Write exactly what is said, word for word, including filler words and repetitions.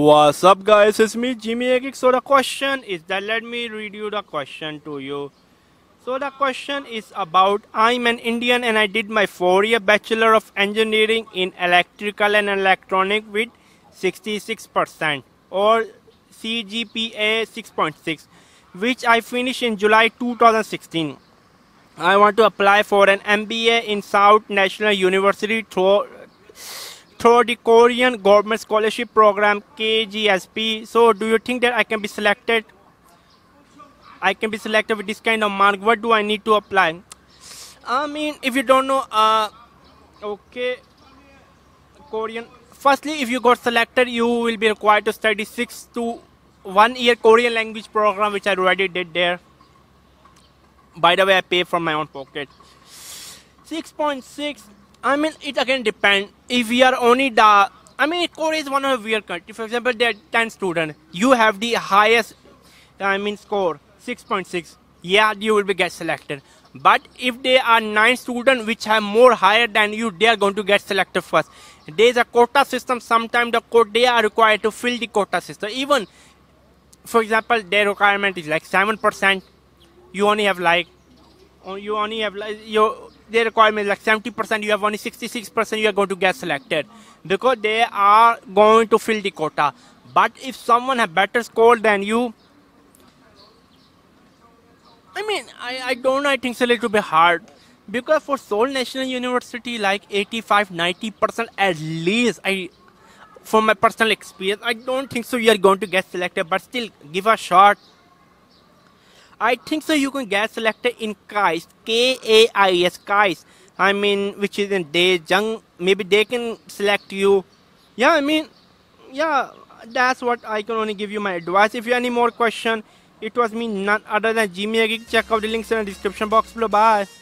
What's up guys, it's me Jimmy a Geek. So the question is that let me read you the question to you. So the question is about I'm an Indian and I did my four-year Bachelor of Engineering in Electrical and Electronic with sixty-six percent or C G P A six point six, which I finished in July two thousand sixteen. I want to apply for an M B A in Seoul National University through through the Korean government scholarship program K G S P. So do you think that I can be selected? I can be selected with this kind of mark. What do I need to apply? I mean, if you don't know, uh, okay, Korean. Firstly, if you got selected, you will be required to study six to one year Korean language program, which I already did there. By the way, I pay from my own pocket. six point six. I mean, it again depends. If we are only the, I mean, Korea is one of the weird country. For example, there are ten students. You have the highest, I mean, score. six point six, yeah, you will be get selected. But if there are nine students which have more higher than you, they are going to get selected first. There is a quota system. Sometimes the quota, they are required to fill the quota system. Even, for example, their requirement is like seven percent. You only have like, you only have like, your, their requirement is like seventy percent. You have only sixty-six percent. You are going to get selected because they are going to fill the quota. But if someone has better score than you, I mean, I, I don't know, I think it's a little bit hard because for Seoul National University, like eighty-five to ninety percent at least, I, from my personal experience, I don't think so you are going to get selected, but still give a shot. I think so you can get selected in KAIST, K A I S T, KAIST, I mean, which is in Daejeon. Maybe they can select you. Yeah, I mean, yeah, that's what I can only give you my advice. If you have any more question, it was me, none other than Jimmy a Geek. Check out the links in the description box below. Bye.